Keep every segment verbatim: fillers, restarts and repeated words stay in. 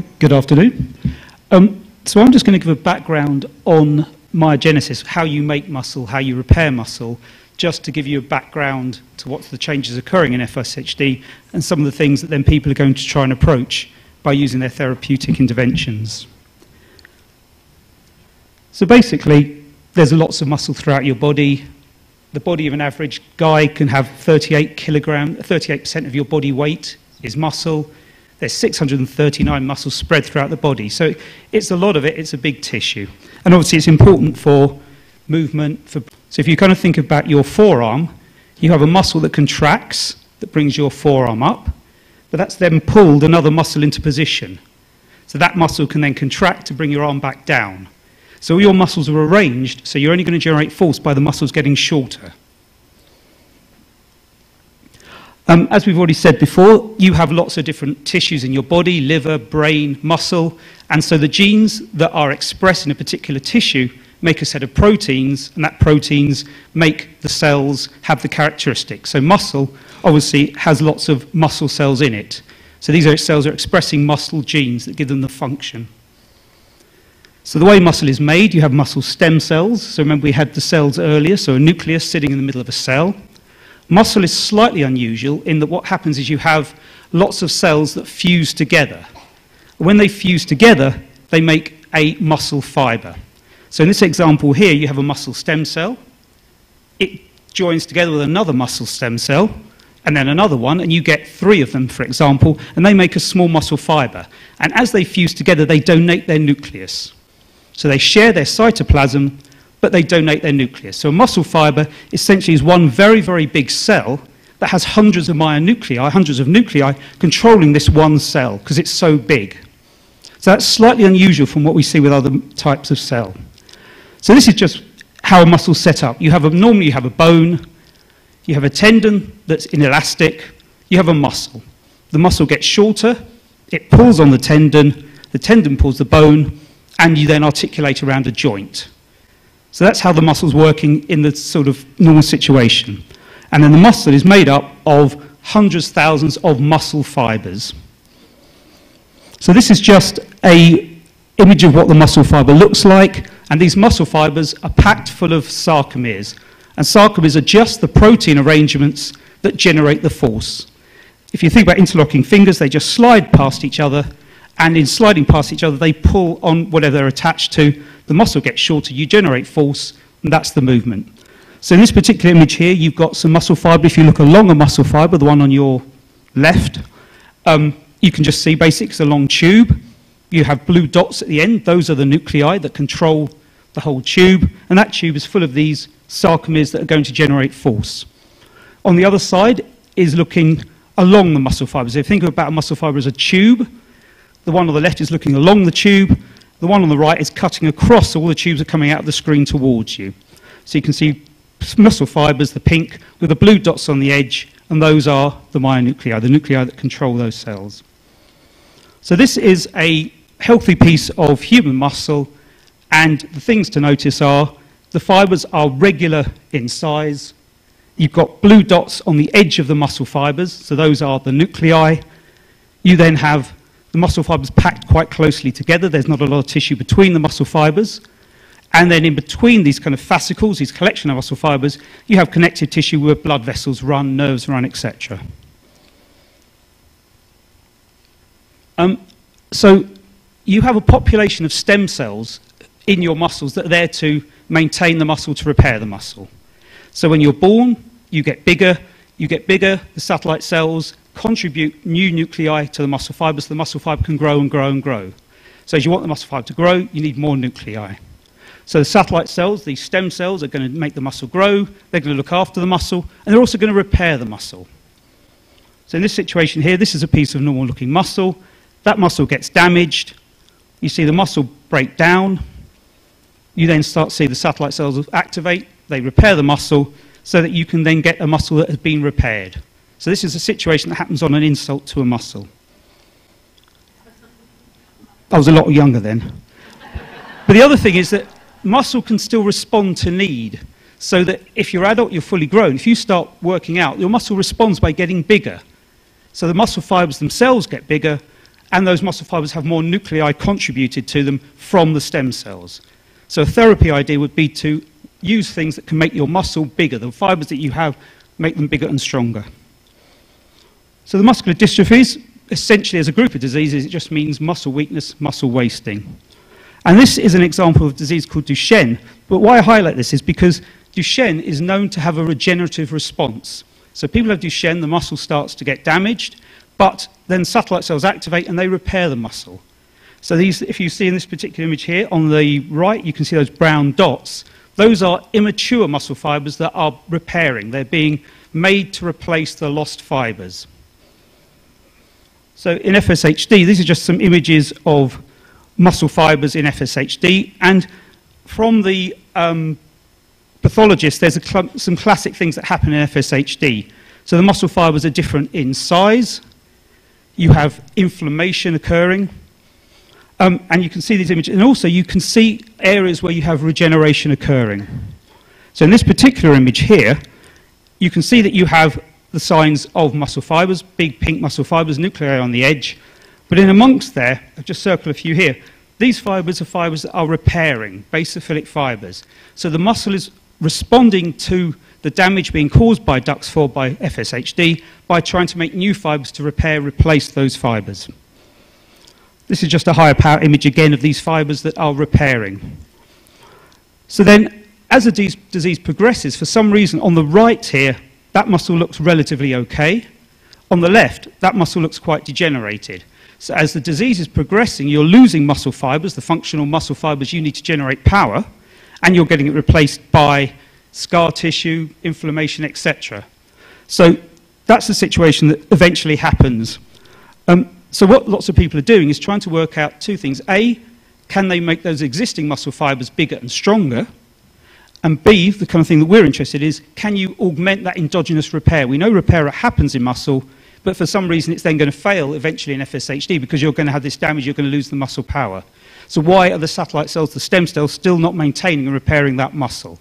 Okay, good afternoon. Um, so I'm just going to give a background on myogenesis, how you make muscle, how you repair muscle, just to give you a background to what the changes occurring in F S H D and some of the things that then people are going to try and approach by using their therapeutic interventions. So basically, there's lots of muscle throughout your body. The body of an average guy can have thirty-eight kilograms, thirty-eight percent of your body weight is muscle. There's six hundred thirty-nine muscles spread throughout the body. So it's a lot of it, it's a big tissue. And obviously it's important for movement. For, so if you kind of think about your forearm, you have a muscle that contracts, that brings your forearm up, but that's then pulled another muscle into position. So that muscle can then contract to bring your arm back down. So all your muscles are arranged, so you're only going to generate force by the muscles getting shorter. Um, as we've already said before, you have lots of different tissues in your body, liver, brain, muscle, and so the genes that are expressed in a particular tissue make a set of proteins, and that proteins make the cells have the characteristics. So muscle obviously has lots of muscle cells in it. So these are cells that are expressing muscle genes that give them the function. So the way muscle is made, you have muscle stem cells. So remember we had the cells earlier, so a nucleus sitting in the middle of a cell. Muscle is slightly unusual in that what happens is you have lots of cells that fuse together. When they fuse together, they make a muscle fiber. So in this example here, you have a muscle stem cell. It joins together with another muscle stem cell, and then another one, and you get three of them, for example, and they make a small muscle fiber. And as they fuse together, they donate their nucleus. So they share their cytoplasm, but they donate their nucleus. So a muscle fiber essentially is one very, very big cell that has hundreds of myonuclei, hundreds of nuclei, controlling this one cell because it's so big. So that's slightly unusual from what we see with other types of cell. So this is just how a muscle's set up. You have a, normally you have a bone, you have a tendon that's inelastic, you have a muscle. The muscle gets shorter, it pulls on the tendon, the tendon pulls the bone, and you then articulate around a joint. So that's how the muscle's working in the sort of normal situation. And then the muscle is made up of hundreds, thousands of muscle fibers. So this is just an image of what the muscle fiber looks like, and these muscle fibers are packed full of sarcomeres. And sarcomeres are just the protein arrangements that generate the force. If you think about interlocking fingers, they just slide past each other, and in sliding past each other, they pull on whatever they're attached to. The muscle gets shorter, you generate force, and that's the movement. So in this particular image here, you've got some muscle fiber. If you look along a muscle fiber, the one on your left, um, you can just see basically it's a long tube. You have blue dots at the end. Those are the nuclei that control the whole tube, and that tube is full of these sarcomeres that are going to generate force. On the other side is looking along the muscle fibers. If you think about a muscle fiber as a tube, the one on the left is looking along the tube. The one on the right is cutting across. All the tubes are coming out of the screen towards you. So you can see muscle fibers, the pink, with the blue dots on the edge, and those are the myonuclei, the nuclei that control those cells. So this is a healthy piece of human muscle, and the things to notice are the fibers are regular in size. You've got blue dots on the edge of the muscle fibers, so those are the nuclei. You then have the muscle fibers packed quite closely together. There's not a lot of tissue between the muscle fibers. And then in between these kind of fascicles, these collection of muscle fibers, you have connective tissue where blood vessels run, nerves run, et cetera. Um, so you have a population of stem cells in your muscles that are there to maintain the muscle, to repair the muscle. So when you're born, you get bigger, you get bigger, the satellite cells contribute new nuclei to the muscle fibre, so the muscle fibre can grow and grow and grow. So as you want the muscle fibre to grow, you need more nuclei. So the satellite cells, these stem cells, are going to make the muscle grow, they're going to look after the muscle, and they're also going to repair the muscle. So in this situation here, this is a piece of normal looking muscle. That muscle gets damaged, you see the muscle break down, you then start to see the satellite cells activate, they repair the muscle, so that you can then get a muscle that has been repaired. So this is a situation that happens on an insult to a muscle. I was a lot younger then. But the other thing is that muscle can still respond to need, so that if you're adult, you're fully grown. If you start working out, your muscle responds by getting bigger. So the muscle fibers themselves get bigger, and those muscle fibers have more nuclei contributed to them from the stem cells. So a therapy idea would be to use things that can make your muscle bigger. The fibers that you have, make them bigger and stronger. So the muscular dystrophies, essentially as a group of diseases, it just means muscle weakness, muscle wasting. And this is an example of a disease called Duchenne. But why I highlight this is because Duchenne is known to have a regenerative response. So people have Duchenne, the muscle starts to get damaged, but then satellite cells activate and they repair the muscle. So these, if you see in this particular image here, on the right, you can see those brown dots. Those are immature muscle fibers that are repairing. They're being made to replace the lost fibers. So in F S H D, these are just some images of muscle fibers in F S H D, and from the um, pathologist, there's a cl some classic things that happen in F S H D. So the muscle fibers are different in size, you have inflammation occurring, um, and you can see these images, and also you can see areas where you have regeneration occurring. So in this particular image here, you can see that you have the signs of muscle fibers, big pink muscle fibers, nuclei on the edge. But in amongst there, I've just circled a few here, these fibers are fibers that are repairing, basophilic fibers. So the muscle is responding to the damage being caused by Dux four, by F S H D, by trying to make new fibers to repair, replace those fibers. This is just a higher power image again of these fibers that are repairing. So then, as the disease progresses, for some reason, on the right here, that muscle looks relatively okay. On the left, that muscle looks quite degenerated. So as the disease is progressing, you're losing muscle fibers, the functional muscle fibers you need to generate power, and you're getting it replaced by scar tissue, inflammation, et cetera. So that's the situation that eventually happens. Um, so what lots of people are doing is trying to work out two things. A, can they make those existing muscle fibers bigger and stronger? And B, the kind of thing that we're interested in is, can you augment that endogenous repair? We know repair happens in muscle, but for some reason it's then going to fail eventually in F S H D because you're going to have this damage, you're going to lose the muscle power. So why are the satellite cells, the stem cells, still not maintaining and repairing that muscle?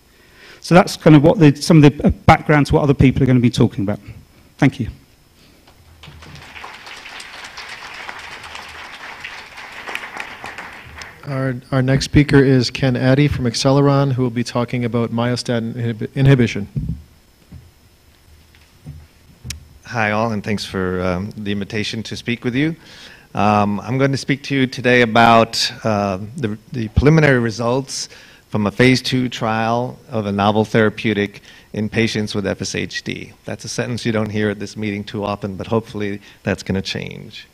So that's kind of what the, some of the background to what other people are going to be talking about. Thank you. Our, our next speaker is Ken Attie from Acceleron, who will be talking about myostatin inhib inhibition. Hi all, and thanks for um, the invitation to speak with you. Um, I'm going to speak to you today about uh, the, the preliminary results from a phase two trial of a novel therapeutic in patients with F S H D. That's a sentence you don't hear at this meeting too often, but hopefully that's going to change.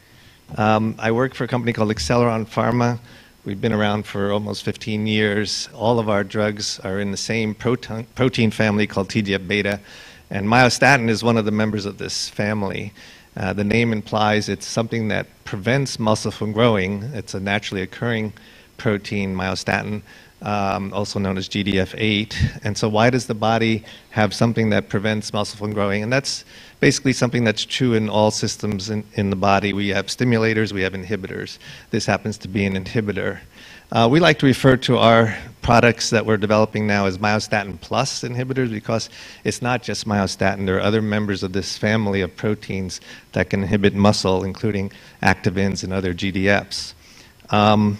Um, I work for a company called Acceleron Pharma. We've been around for almost fifteen years. All of our drugs are in the same protein, protein family called T G F beta. And myostatin is one of the members of this family. Uh, the name implies it's something that prevents muscle from growing. It's a naturally occurring protein, myostatin, um, also known as G D F eight. And so why does the body have something that prevents muscle from growing? And that's basically something that's true in all systems in, in the body. We have stimulators, we have inhibitors. This happens to be an inhibitor. Uh, we like to refer to our products that we're developing now as myostatin plus inhibitors because it's not just myostatin. There are other members of this family of proteins that can inhibit muscle, including activins and other G D Fs. Um,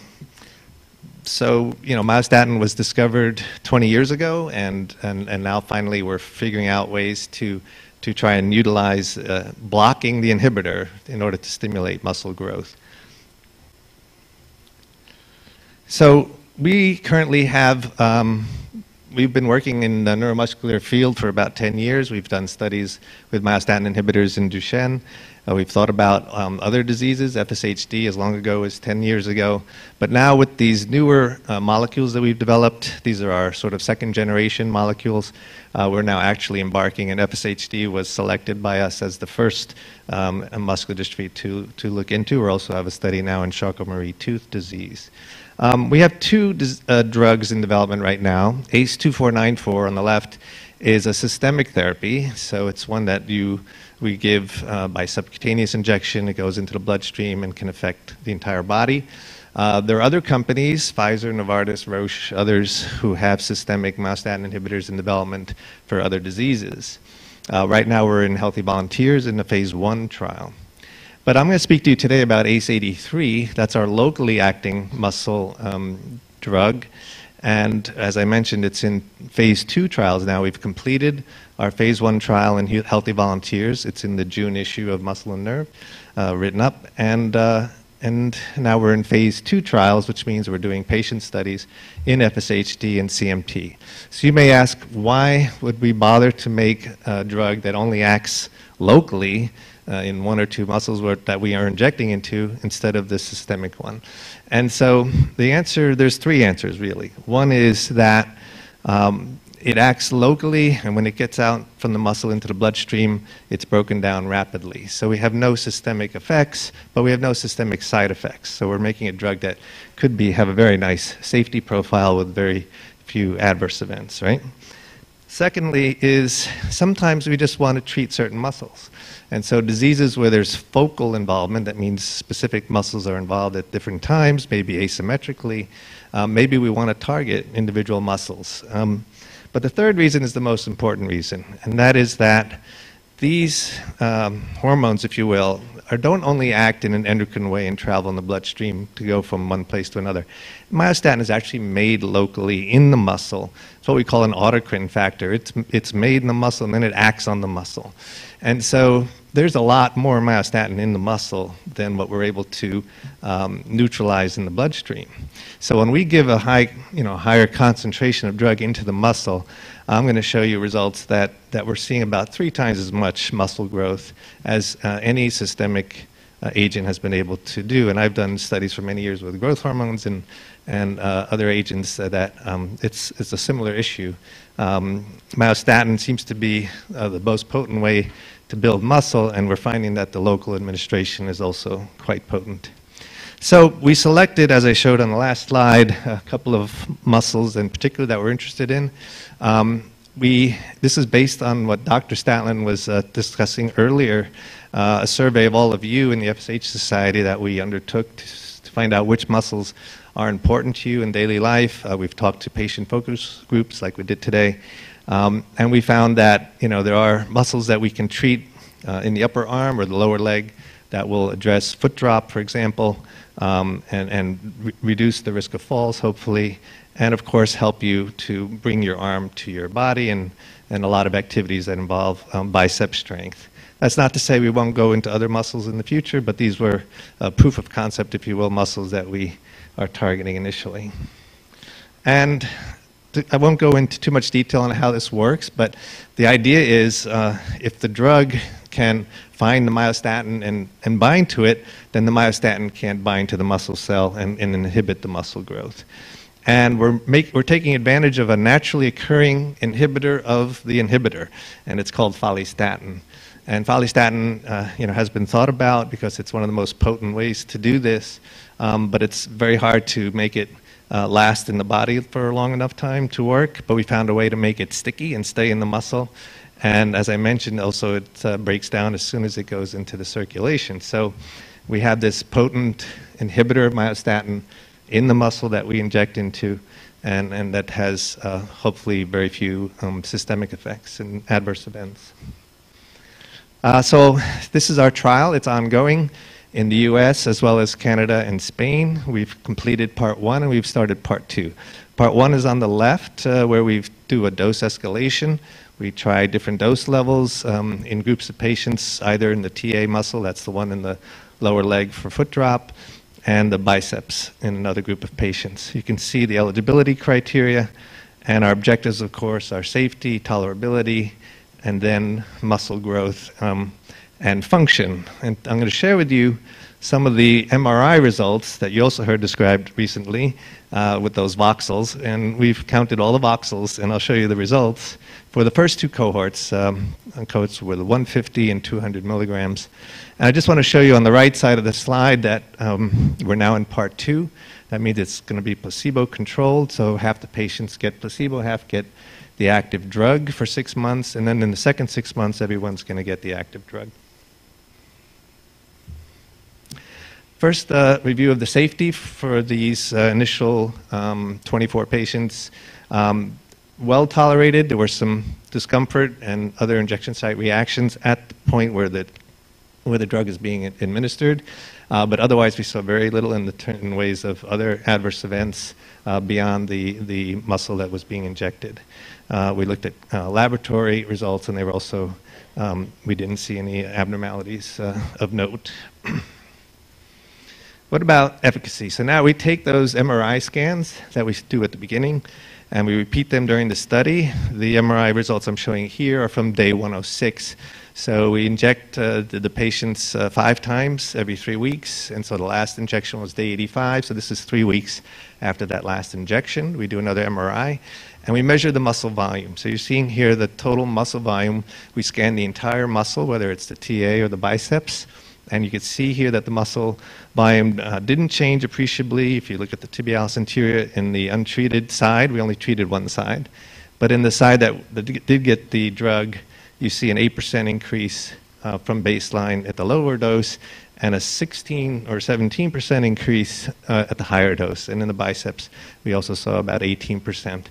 so, you know, myostatin was discovered twenty years ago, and, and, and now finally we're figuring out ways to, to try and utilize uh, blocking the inhibitor in order to stimulate muscle growth. So we currently have, um, we've been working in the neuromuscular field for about ten years. We've done studies with myostatin inhibitors in Duchenne. Uh, we've thought about um, other diseases, F S H D as long ago as ten years ago. But now with these newer uh, molecules that we've developed, these are our sort of second generation molecules, uh, we're now actually embarking, and F S H D was selected by us as the first um, muscular dystrophy to, to look into. We also have a study now in Charcot-Marie-Tooth disease. Um, we have two uh, drugs in development right now. A C E two four nine four on the left is a systemic therapy, so it's one that you, we give uh, by subcutaneous injection. It goes into the bloodstream and can affect the entire body. Uh, there are other companies, Pfizer, Novartis, Roche, others, who have systemic myostatin inhibitors in development for other diseases. Uh, right now we're in healthy volunteers in the phase one trial. But I'm going to speak to you today about A C E eighty-three. That's our locally acting muscle um, drug. And as I mentioned, it's in phase two trials now. We've completed our phase one trial in healthy volunteers. It's in the June issue of Muscle and Nerve, uh, written up. And, uh, and now we're in phase two trials, which means we're doing patient studies in F S H D and C M T. So you may ask, why would we bother to make a drug that only acts locally uh, in one or two muscles where, that we are injecting into instead of the systemic one? And so the answer, there's three answers really. One is that um, it acts locally, and when it gets out from the muscle into the bloodstream, it's broken down rapidly. So we have no systemic effects, but we have no systemic side effects. So we're making a drug that could be, have a very nice safety profile with very few adverse events, right? Secondly is sometimes we just want to treat certain muscles. And so diseases where there's focal involvement, that means specific muscles are involved at different times, maybe asymmetrically, um, maybe we want to target individual muscles. Um, but the third reason is the most important reason, and that is that these um, hormones, if you will, are, don't only act in an endocrine way and travel in the bloodstream to go from one place to another. Myostatin is actually made locally in the muscle. It's what we call an autocrine factor. It's, it's made in the muscle and then it acts on the muscle. And so there's a lot more myostatin in the muscle than what we're able to um, neutralize in the bloodstream. So when we give a high, you know, higher concentration of drug into the muscle, I'm going to show you results that, that we're seeing about three times as much muscle growth as uh, any systemic uh, agent has been able to do. And I've done studies for many years with growth hormones and, and uh, other agents that um, it's, it's a similar issue. Um, myostatin seems to be uh, the most potent way to build muscle, and we're finding that the local administration is also quite potent. So we selected, as I showed on the last slide, a couple of muscles in particular that we're interested in. Um, we, this is based on what Doctor Statlin was uh, discussing earlier, uh, a survey of all of you in the F S H Society that we undertook to, to find out which muscles are important to you in daily life. Uh, we've talked to patient focus groups like we did today, um, and we found that you know there are muscles that we can treat uh, in the upper arm or the lower leg that will address foot drop, for example, um, and, and re reduce the risk of falls, hopefully, and of course help you to bring your arm to your body and, and a lot of activities that involve um, bicep strength. That's not to say we won't go into other muscles in the future, but these were uh, proof of concept, if you will, muscles that we are targeting initially. And I won't go into too much detail on how this works, but the idea is uh, if the drug can find the myostatin and, and bind to it, then the myostatin can't bind to the muscle cell and, and inhibit the muscle growth. And we're, make, we're taking advantage of a naturally occurring inhibitor of the inhibitor, and it's called follistatin. And follistatin uh, you know, has been thought about because it's one of the most potent ways to do this, um, but it's very hard to make it Uh, last in the body for a long enough time to work, but we found a way to make it sticky and stay in the muscle. And as I mentioned, also it uh, breaks down as soon as it goes into the circulation. So we have this potent inhibitor of myostatin in the muscle that we inject into, and, and that has uh, hopefully very few um, systemic effects and adverse events. Uh, so this is our trial. It's ongoing in the U S as well as Canada and Spain. We've completed part one and we've started part two. Part one is on the left uh, where we do a dose escalation. We try different dose levels um, in groups of patients, either in the T A muscle, that's the one in the lower leg for foot drop, and the biceps in another group of patients. You can see the eligibility criteria and our objectives, of course, are safety, tolerability, and then muscle growth. Um, and function. And I'm going to share with you some of the M R I results that you also heard described recently uh, with those voxels, and we've counted all the voxels, and I'll show you the results for the first two cohorts. Um, cohorts were the one fifty and two hundred milligrams. And I just want to show you on the right side of the slide that um, we're now in part two. That means it's going to be placebo controlled, so half the patients get placebo, half get the active drug for six months, and then in the second six months everyone's going to get the active drug. First, uh, review of the safety for these uh, initial um, twenty-four patients. Um, well tolerated. There were some discomfort and other injection site reactions at the point where the where the drug is being administered. Uh, but otherwise, we saw very little in the in ways of other adverse events uh, beyond the, the muscle that was being injected. Uh, we looked at uh, laboratory results, and they were also, um, we didn't see any abnormalities uh, of note. What about efficacy? So now we take those M R I scans that we do at the beginning, and we repeat them during the study. The M R I results I'm showing here are from day one oh six. So we inject uh, the, the patients uh, five times every three weeks, and so the last injection was day eighty-five, so this is three weeks after that last injection. We do another M R I, and we measure the muscle volume. So you're seeing here the total muscle volume. We scan the entire muscle, whether it's the T A or the biceps, and you can see here that the muscle volume uh, didn't change appreciably. If you look at the tibialis anterior in the untreated side, we only treated one side. But in the side that, that did get the drug, you see an eight percent increase uh, from baseline at the lower dose and a sixteen or seventeen percent increase uh, at the higher dose. And in the biceps, we also saw about eighteen percent.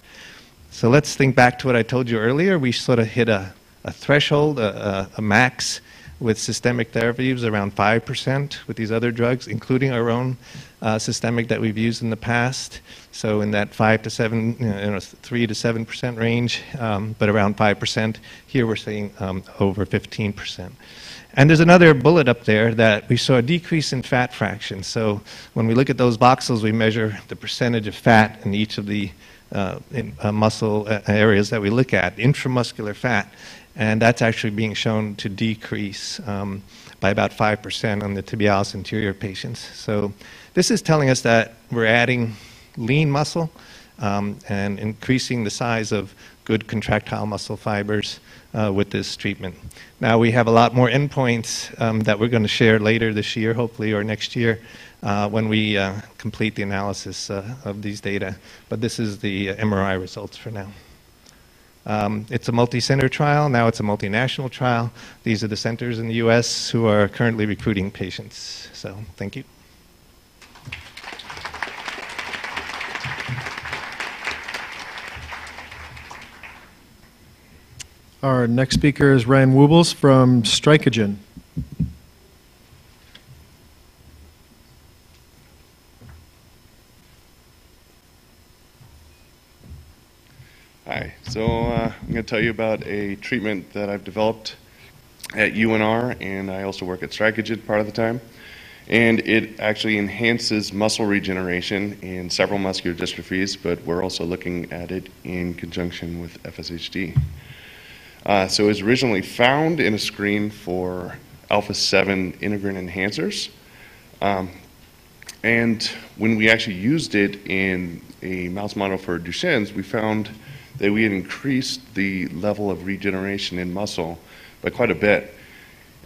So let's think back to what I told you earlier. We sort of hit a, a threshold, a, a, a max, with systemic therapy. It was around five percent with these other drugs, including our own uh, systemic that we've used in the past. So in that five to seven, you know, three to seven percent range, um, but around five percent. Here we're seeing um, over fifteen percent. And there's another bullet up there that we saw a decrease in fat fraction. So when we look at those voxels, we measure the percentage of fat in each of the uh, in, uh, muscle areas that we look at, intramuscular fat. And that's actually being shown to decrease um, by about five percent on the tibialis anterior patients. So this is telling us that we're adding lean muscle um, and increasing the size of good contractile muscle fibers uh, with this treatment. Now we have a lot more endpoints um, that we're going to share later this year, hopefully, or next year uh, when we uh, complete the analysis uh, of these data. But this is the M R I results for now. Um, it's a multi-center trial, now it's a multinational trial. These are the centers in the U S who are currently recruiting patients. So, thank you. Our next speaker is Ryan Wuebbles from Strykagen. Hi, so uh, I'm going to tell you about a treatment that I've developed at U N R, and I also work at Strykagen part of the time, and it actually enhances muscle regeneration in several muscular dystrophies, but we're also looking at it in conjunction with F S H D. Uh, so it was originally found in a screen for alpha seven integrin enhancers, um, and when we actually used it in a mouse model for Duchenne's, we found that we had increased the level of regeneration in muscle by quite a bit.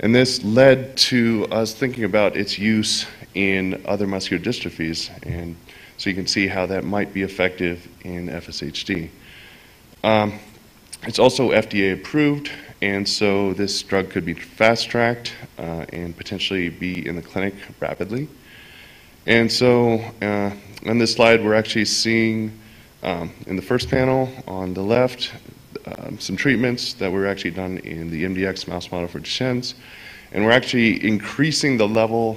And this led to us thinking about its use in other muscular dystrophies. And so you can see how that might be effective in F S H D. Um, it's also F D A approved, and so this drug could be fast-tracked uh, and potentially be in the clinic rapidly. And so uh, on this slide, we're actually seeing Um, in the first panel on the left, um, some treatments that were actually done in the M D X mouse model for Duchenne's, and we're actually increasing the level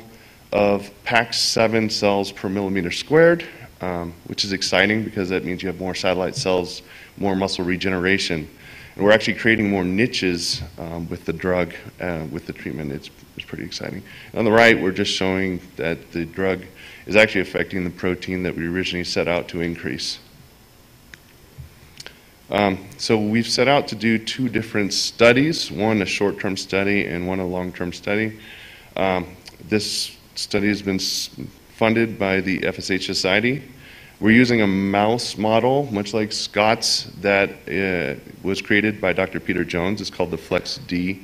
of pac seven cells per millimeter squared, um, which is exciting because that means you have more satellite cells, more muscle regeneration, and we're actually creating more niches um, with the drug, uh, with the treatment. It's, it's pretty exciting. And on the right, we're just showing that the drug is actually affecting the protein that we originally set out to increase. Um, so we've set out to do two different studies, one a short-term study and one a long-term study. Um, this study has been funded by the F S H Society. We're using a mouse model, much like Scott's, that uh, was created by Doctor Peter Jones. It's called the FlexD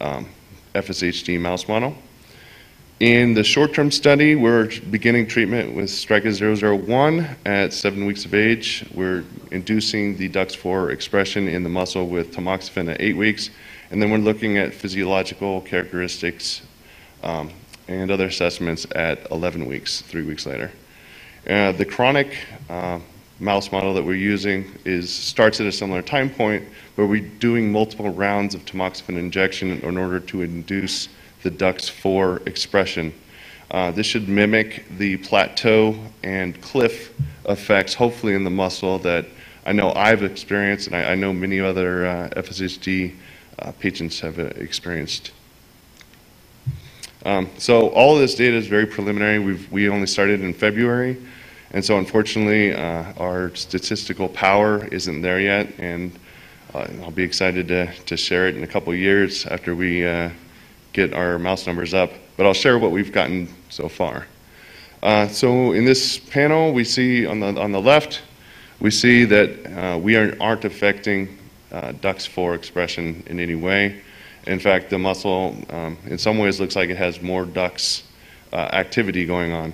um, F S H D mouse model. In the short-term study, we're beginning treatment with Stryka zero zero one at seven weeks of age. We're inducing the Dux four expression in the muscle with tamoxifen at eight weeks, and then we're looking at physiological characteristics um, and other assessments at eleven weeks, three weeks later. Uh, the chronic uh, mouse model that we're using is starts at a similar time point, but we're doing multiple rounds of tamoxifen injection in order to induce the Dux four expression. Uh, this should mimic the plateau and cliff effects, hopefully in the muscle, that I know I've experienced, and I, I know many other uh, F S H D uh, patients have uh, experienced. Um, so all of this data is very preliminary. We've, we only started in February, and so unfortunately uh, our statistical power isn't there yet, and uh, I'll be excited to, to share it in a couple of years after we uh, get our mouse numbers up, but I'll share what we've gotten so far. Uh, so in this panel, we see on the, on the left, we see that uh, we are, aren't affecting uh, Dux four expression in any way. In fact, the muscle um, in some ways looks like it has more Dux uh, activity going on.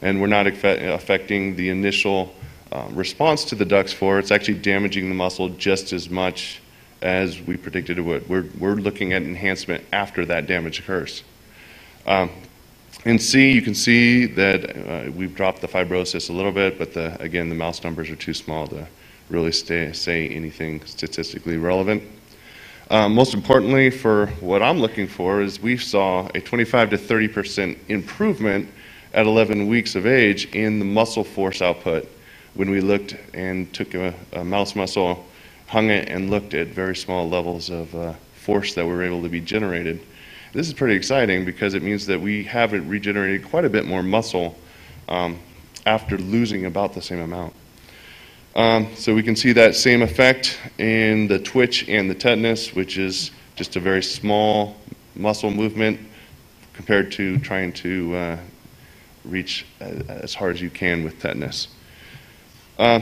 And we're not affecting the initial uh, response to the Dux four. It's actually damaging the muscle just as much as we predicted it would. We're, we're looking at enhancement after that damage occurs. Um, in C, you can see that uh, we've dropped the fibrosis a little bit, but the, again, the mouse numbers are too small to really stay, say anything statistically relevant. Uh, most importantly, for what I'm looking for is we saw a twenty-five to thirty percent improvement at eleven weeks of age in the muscle force output when we looked and took a, a mouse muscle, hung it, and looked at very small levels of uh, force that were able to be generated. This is pretty exciting because it means that we have it regenerated quite a bit more muscle um, after losing about the same amount. Um, so we can see that same effect in the twitch and the tetanus, which is just a very small muscle movement compared to trying to uh, reach as hard as you can with tetanus. Uh,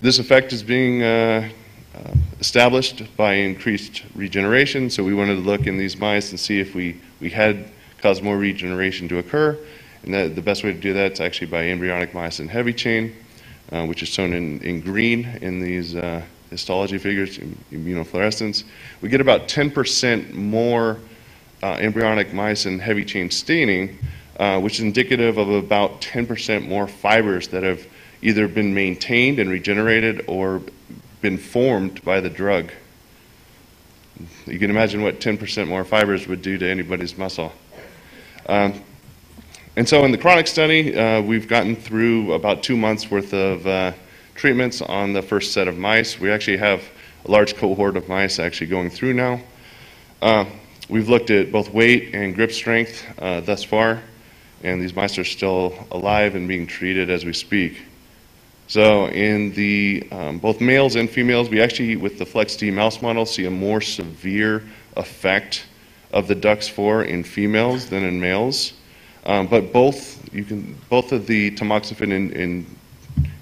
this effect is being uh, uh, established by increased regeneration, so we wanted to look in these mice and see if we, we had caused more regeneration to occur, and that the best way to do that is actually by embryonic myosin heavy chain, uh, which is shown in, in green in these uh, histology figures, immunofluorescence. We get about ten percent more uh, embryonic myosin heavy chain staining, Uh, which is indicative of about ten percent more fibers that have either been maintained and regenerated or been formed by the drug. You can imagine what ten percent more fibers would do to anybody's muscle. Um, and so in the chronic study, uh, we've gotten through about two months worth of uh, treatments on the first set of mice. We actually have a large cohort of mice actually going through now. Uh, we've looked at both weight and grip strength uh, thus far. And these mice are still alive and being treated as we speak. So in the um, both males and females, we actually, with the FlexD mouse model, see a more severe effect of the Dux four in females than in males. Um, but both, you can, both of the tamoxifen in, in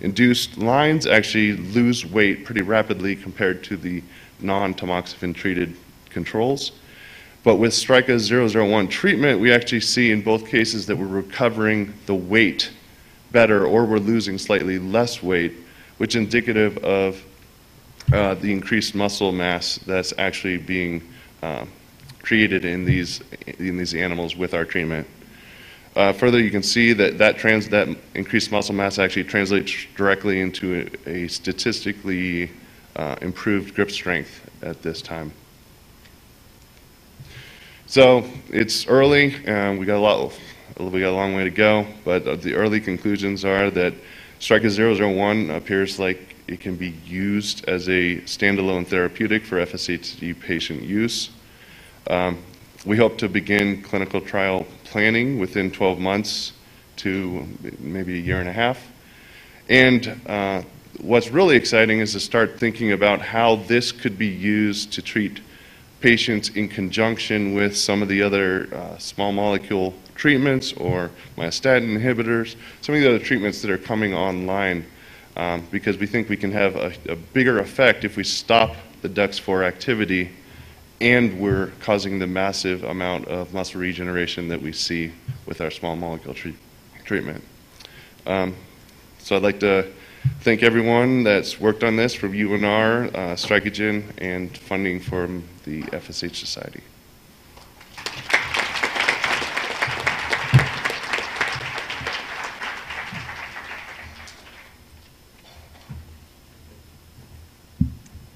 induced lines actually lose weight pretty rapidly compared to the non-tamoxifen treated controls. But with Stryka zero zero one treatment, we actually see in both cases that we're recovering the weight better, or we're losing slightly less weight, which is indicative of uh, the increased muscle mass that's actually being uh, created in these, in these animals with our treatment. Uh, further, you can see that that, trans, that increased muscle mass actually translates directly into a, a statistically uh, improved grip strength at this time. So it's early, um, we got a lot, we got a long way to go, but the early conclusions are that Stryka zero zero one appears like it can be used as a standalone therapeutic for F S H D patient use. Um, we hope to begin clinical trial planning within twelve months to maybe a year and a half. And uh, what's really exciting is to start thinking about how this could be used to treat patients in conjunction with some of the other uh, small molecule treatments or myostatin inhibitors, some of the other treatments that are coming online, um, because we think we can have a, a bigger effect if we stop the Dux four activity and we're causing the massive amount of muscle regeneration that we see with our small molecule tre treatment. Um, so I'd like to thank everyone that's worked on this, from U N R, uh, Strykagen, and funding from the F S H Society.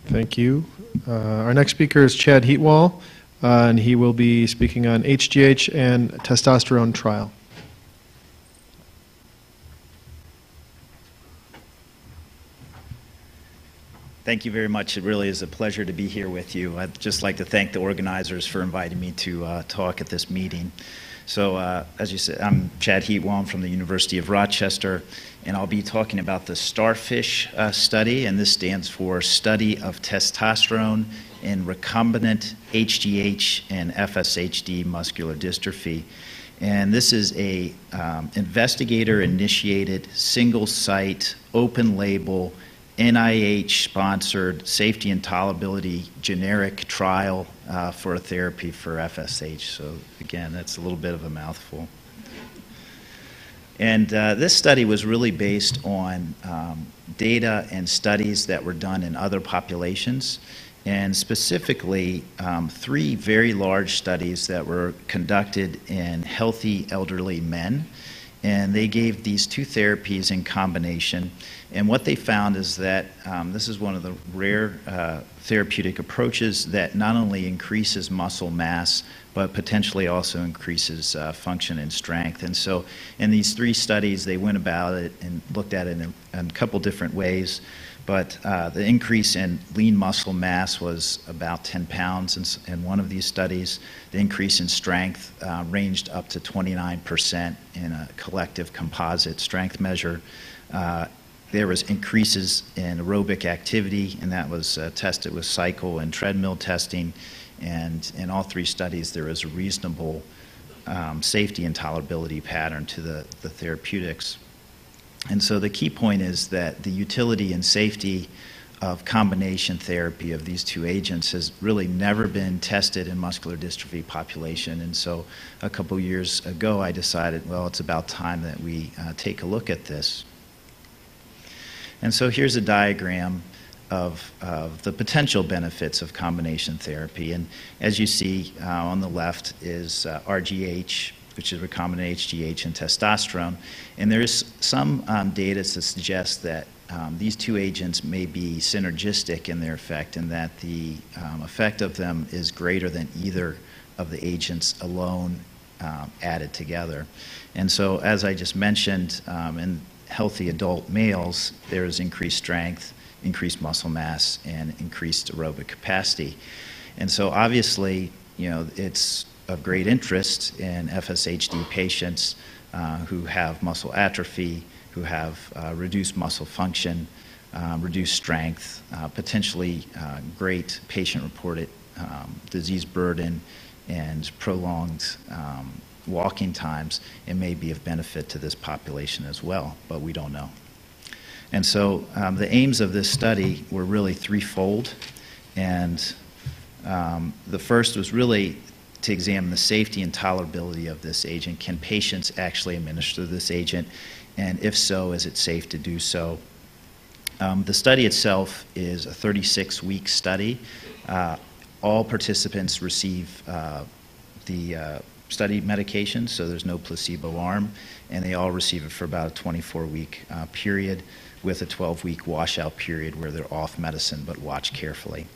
Thank you. Uh, our next speaker is Chad Heatwole uh, and he will be speaking on H G H and testosterone trial. Thank you very much. It really is a pleasure to be here with you. I'd just like to thank the organizers for inviting me to uh, talk at this meeting. So uh, as you said, I'm Chad Heatwole. I'm from the University of Rochester, and I'll be talking about the Starfish uh, study, and this stands for Study of Testosterone in Recombinant H G H and F S H D Muscular Dystrophy. And this is a um, investigator-initiated, single-site, open-label, N I H-sponsored safety and tolerability generic trial uh, for a therapy for F S H. So again, that's a little bit of a mouthful. And uh, this study was really based on um, data and studies that were done in other populations, and specifically um, three very large studies that were conducted in healthy elderly men. And they gave these two therapies in combination. And what they found is that um, this is one of the rare uh, therapeutic approaches that not only increases muscle mass, but potentially also increases uh, function and strength. And so in these three studies, they went about it and looked at it in a, in a couple different ways. But uh, the increase in lean muscle mass was about ten pounds in, in one of these studies. The increase in strength uh, ranged up to twenty-nine percent in a collective composite strength measure. Uh, there was increases in aerobic activity, and that was uh, tested with cycle and treadmill testing. And in all three studies, there was a reasonable um, safety and tolerability pattern to the, the therapeutics. And so the key point is that the utility and safety of combination therapy of these two agents has really never been tested in muscular dystrophy population. And so a couple years ago, I decided, well, it's about time that we uh, take a look at this. And so here's a diagram of, of the potential benefits of combination therapy. And as you see uh, on the left is uh, r G H, which is recombinant H G H and testosterone. And there is some um, data to suggest that um, these two agents may be synergistic in their effect, and that the um, effect of them is greater than either of the agents alone um, added together. And so, as I just mentioned, um, in healthy adult males, there is increased strength, increased muscle mass, and increased aerobic capacity. And so, obviously, you know, it's of great interest in F S H D patients uh, who have muscle atrophy, who have uh, reduced muscle function, uh, reduced strength, uh, potentially uh, great patient-reported um, disease burden, and prolonged um, walking times. It may be of benefit to this population as well, but we don't know. And so um, the aims of this study were really threefold. And um, the first was really to examine the safety and tolerability of this agent. Can patients actually administer this agent? And if so, is it safe to do so? Um, the study itself is a thirty-six week study. Uh, all participants receive uh, the uh, study medication, so there's no placebo arm, and they all receive it for about a twenty-four week uh, period, with a twelve week washout period where they're off medicine but watch carefully.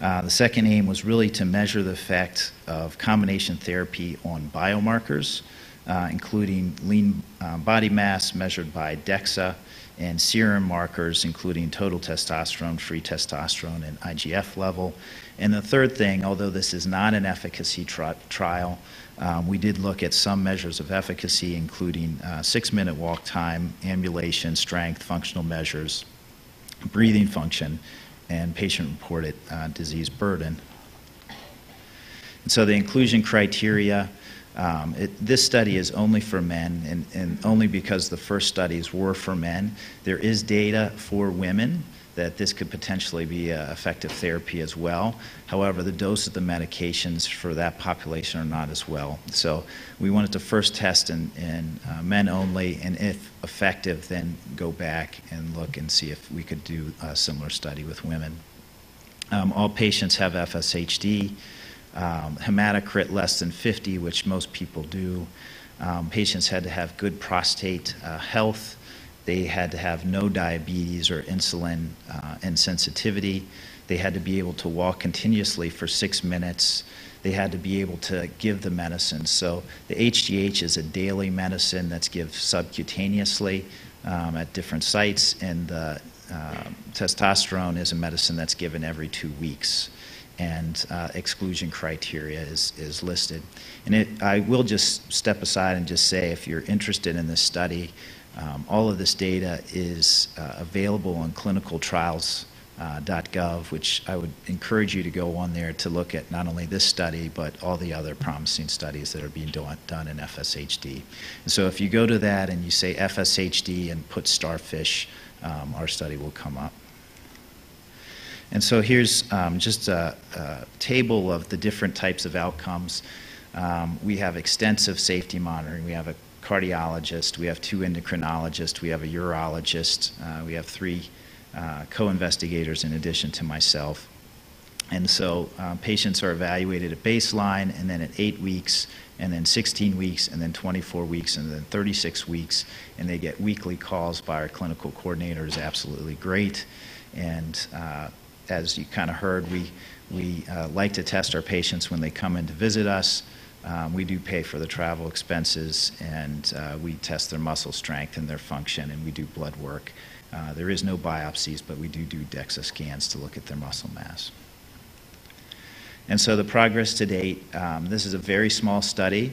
Uh, the second aim was really to measure the effect of combination therapy on biomarkers, uh, including lean uh, body mass measured by DEXA, and serum markers, including total testosterone, free testosterone, and I G F level. And the third thing, although this is not an efficacy tri trial, um, we did look at some measures of efficacy, including uh, six-minute walk time, ambulation, strength, functional measures, breathing function, and patient-reported uh, disease burden. And so the inclusion criteria, um, it, this study is only for men, and, and only because the first studies were for men. There is data for women that this could potentially be an effective therapy as well. However, the dose of the medications for that population are not as well. So we wanted to first test in, in uh, men only, and if effective, then go back and look and see if we could do a similar study with women. Um, all patients have F S H D, um, hematocrit less than fifty, which most people do. Um, patients had to have good prostate uh, health. They had to have no diabetes or insulin uh, insensitivity. They had to be able to walk continuously for six minutes. they had to be able to give the medicine. So the H G H is a daily medicine that's given subcutaneously um, at different sites, and the uh, testosterone is a medicine that's given every two weeks. And uh, exclusion criteria is, is listed. And it, I will just step aside and just say, if you're interested in this study, um, all of this data is uh, available on clinical trials dot gov, uh, which I would encourage you to go on there to look at not only this study, but all the other promising studies that are being do done in F S H D. And so if you go to that and you say F S H D and put Starfish, um, our study will come up. And so here's um, just a, a table of the different types of outcomes. Um, we have extensive safety monitoring. We have a cardiologist. We have two endocrinologists. We have a urologist. Uh, we have three uh, co-investigators in addition to myself. And so um, patients are evaluated at baseline, and then at eight weeks, and then sixteen weeks, and then twenty-four weeks, and then thirty-six weeks. And they get weekly calls by our clinical coordinator. It's absolutely great. And uh, as you kind of heard, we, we uh, like to test our patients when they come in to visit us. Um, we do pay for the travel expenses, and uh, we test their muscle strength and their function, and we do blood work. Uh, there is no biopsies, but we do do DEXA scans to look at their muscle mass. And so the progress to date, um, this is a very small study,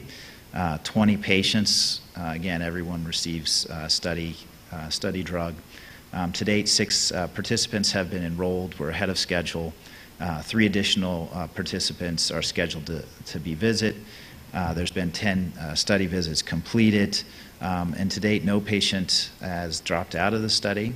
uh, twenty patients. Uh, again, everyone receives uh, study, uh, study drug. Um, to date, six uh, participants have been enrolled. We're ahead of schedule. Uh, three additional uh, participants are scheduled to, to be visit. Uh, there's been ten uh, study visits completed. Um, and to date, no patient has dropped out of the study.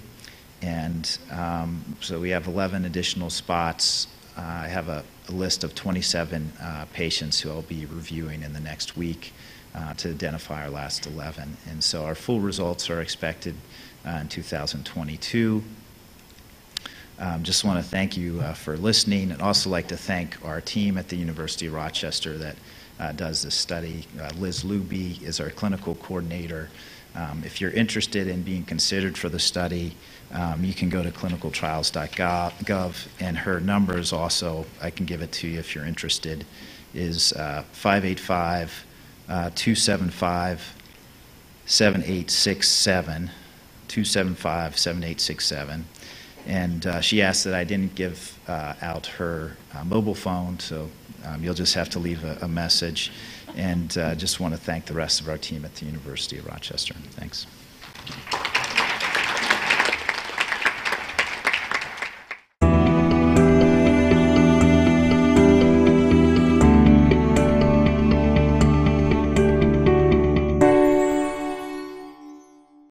And um, so we have eleven additional spots. Uh, I have a, a list of twenty-seven uh, patients who I'll be reviewing in the next week uh, to identify our last eleven. And so our full results are expected Uh, in two thousand twenty-two. Um, just want to thank you uh, for listening, and also like to thank our team at the University of Rochester that uh, does this study. Uh, Liz Luby is our clinical coordinator. Um, if you're interested in being considered for the study, um, you can go to clinical trials dot gov, and her number is also, I can give it to you if you're interested, is uh, five eight five, two seven five, seven eight six seven. two seven five, seven eight six seven, and uh, she asked that I didn't give uh, out her uh, mobile phone, so um, you'll just have to leave a, a message, and uh, just want to thank the rest of our team at the University of Rochester. Thanks.